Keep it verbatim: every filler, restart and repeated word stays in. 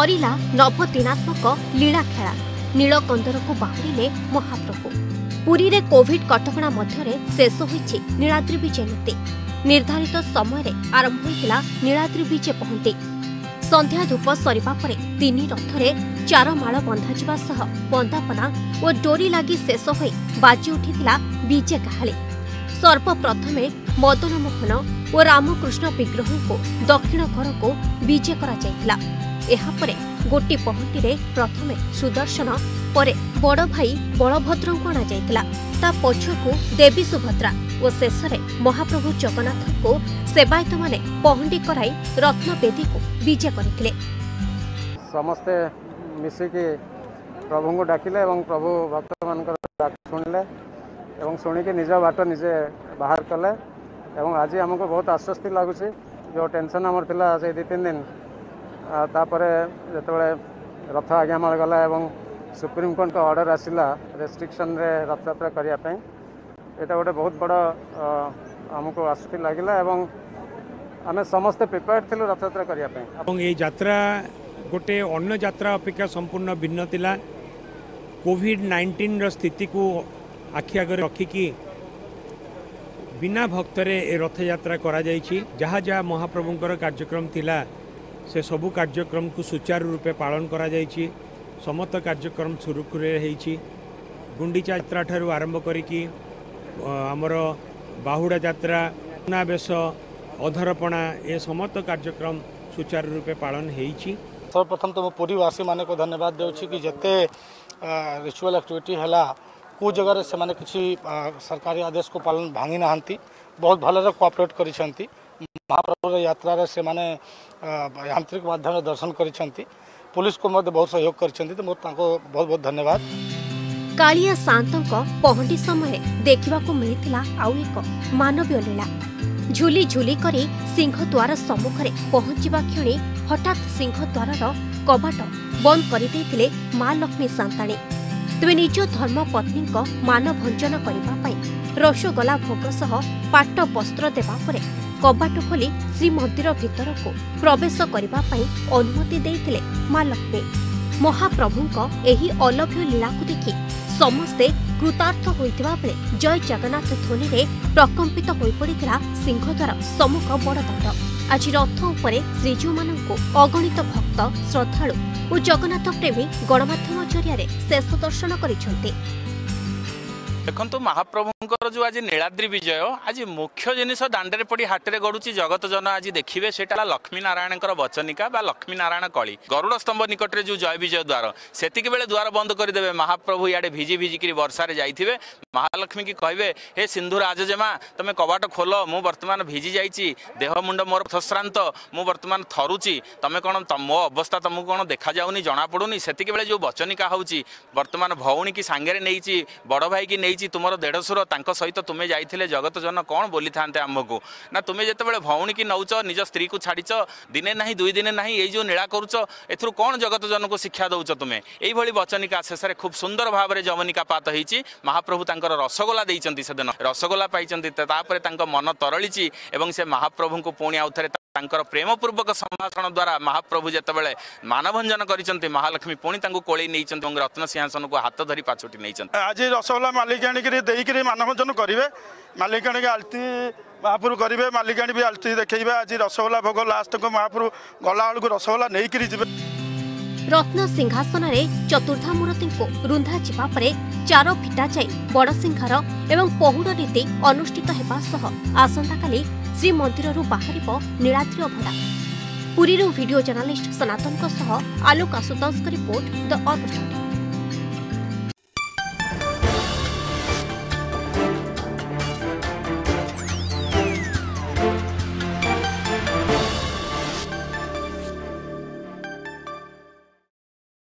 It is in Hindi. सरीला नवदिनात्मक लीला खेला। नीलकंदर को बाहरिले महाप्रभु। पुरी रे कोविड कटकणा मध्य शेष होईछि नीलाद्रि विजय नीति। निर्धारित समय रे आरंभ होइतिला नीलाद्रि विजय पहुंती। संध्या धूप सरीबा परे तीन रथरे चार माळ बंधा जिबा सह बंदापना और डोरी लगी शेष होई बाजी उठितिला विजय काहले। सर्वप्रथमे मदन मोहन और रामकृष्ण विग्रह को दक्षिण घर को विजय कर गोटी पहटी प्रथमे सुदर्शन पर बड़ भाई बलभद्र को अणा पछकू देवी सुभद्रा और शेष महाप्रभु जगन्नाथ को सेवायत माने पहंडी कराई रत्नवेदी को विजय करथिले। समस्ते मिसिकी प्रभु को डाकिले एवं प्रभु भक्त मान डाक सुनिले एवं शुणिकी निज बाट निजे बाहर कले। आज आमको बहुत आश्वस्ति लगुच जो टेंशन आमर थिला से दु तीन दिन तापरे जिते रथ आज्ञामाल गला एवं सुप्रीमकोर्ट का ऑर्डर आसला रेस्ट्रिक्शन रे रथ यात्रा करने यहाँ गोटे बहुत बड़ आमको आश्वस्ति लगला। आम समस्ते प्रिपेयर थी रथ यात्रा करने। यात्रा गोटे अन्य यात्रा अपेक्षा संपूर्ण भिन्न थिला। कोविड नाइंटीन रो स्थिति को आखि आगे रखिकी बिना भक्तरे रथ यात्रा करा जहाँ जहाँ महाप्रभुंर कार्यक्रम थिला से सबु कार्यक्रम को सुचारू रूपे पालन करा समस्त कार्यक्रम सुरुखुरे होईछि। गुंडीचा यात्रा ठारू आरंभ करिकी आमर बाहुडा यात्रा नावेश अधरपणा ये समस्त कार्यक्रम सुचारू रूपे पालन होईछि। सर्वप्रथम तो पुरीवासी माने को धन्यवाद देउछि कि जते रिचुअल एक्टिविटी हला को जगह से माने किसी सरकारी आदेश को पालन भांगी ना बहुत भलरे कोऑपरेट करिसेंती। महाप्रभु यात्रा रे से माने यांत्रिक माध्यम दर्शन करिसेंती। पुलिस को मत बहुत सहयोग करिसेंती तो मोर ताको बहुत बहुत धन्यवाद। कालिया शांतों को पहुंची समय देखा मिलता आउ एक मानवीय लीला। झूली झूली करी सिंहद्वार सम्मुख में पहुंचा क्षणी हठात सिंहद्वार कबाट बंद करदे माँ लक्ष्मी सांताणी। तेज निज धर्म पत्नी मानभंजन करने रसगोला भोग सह पाट वस्त्र देवापर कबाट खोली श्रीमंदिर भीतर को प्रवेश करने अनुमति देते माँ लक्ष्मी। महाप्रभुं एही अलभ्य लीला को देखि समस्ते कृतार्थ होता बेले जय जगन्नाथ ध्वनि में प्रकम्पित हो पड़ा सिंहद्वार सम्मुख बड़दाण्ड। आज रथ उपरे श्रीजू मानंकु अगणित भक्त श्रद्धालु और जगन्नाथ प्रेमी गणमाध्यम जरिया शेष दर्शन करिसेंते। देखो महाप्रभुंकर जो आज नीलाद्रि विजय आज मुख्य जिनिष दाण्डे पड़ी हाटे गड़ुची जगत जन आज देखिए से लक्ष्मी नारायण बचनिका लक्ष्मी नारायण कली गरुड़ स्तंभ निकट में जो जय विजय द्वार से बेले द्वार बंद करदे। महाप्रभु इे भिजी भिजिकी वर्षार जाइए महालक्ष्मी की कहे हे सिंधु राजजेमा तुम कबाट खोल मु बर्तमान भिजी जाइए देह मुंड मोर थश्रांत मु बर्तमान थरुची तुम कौन मो अवस्था तुमको कौन देखा जाऊनी जना पड़ूनी। से बेले जो बचनिका होची बर्तमान भौणी की सांगे नहीं बड़ भाई की नहीं तुमर देढ़शुर सहित तुम्हें जाइए जगत जन कौन बोली था आमको ना तुम्हें जिते भौणी की नौच निज स्त्री को छाड़च दिने ना दुई दिन ना यो नीला करूच एथुरु कौन जगत जन को शिक्षा दौच तुम्हें। यही बचनिका शेष में खूब सुंदर भाव में जवनिका पात होती। महाप्रभु तर रसगोला देते से दिन रसगोला पापर मन तरली से महाप्रभु को पुणी आउ थे प्रेमपूर्वक संभाषण द्वारा महाप्रभु जिते बड़े मानभंजन कर महालक्ष्मी पुणी कोई नहीं रत्न सिंहासन को हाथ धरी पाछुटी नहीं। आज रसगोला मालिकाणी देकर मानभंजन करेंगे मालिकाणी आलती महाप्रभु करेंगे मालिकाणी भी आलती देखेगा। आज रसगोला भोग लास्ट को महाप्रभु गला बेलू रसगोला नहीं रत्न सिंहासन चतुर्धा मूर्ति को रुंधा जावापर चार फिटा जाए बड़ सिंहार एवं पहुड़ नीति अनुष्ठित आसंता काली श्री मंदिररू बाहर नीलाद्रि अभड़ा। पुरीरू वीडियो जर्नालिस्ट सनातन सह Alok Ashutosh report the Argus.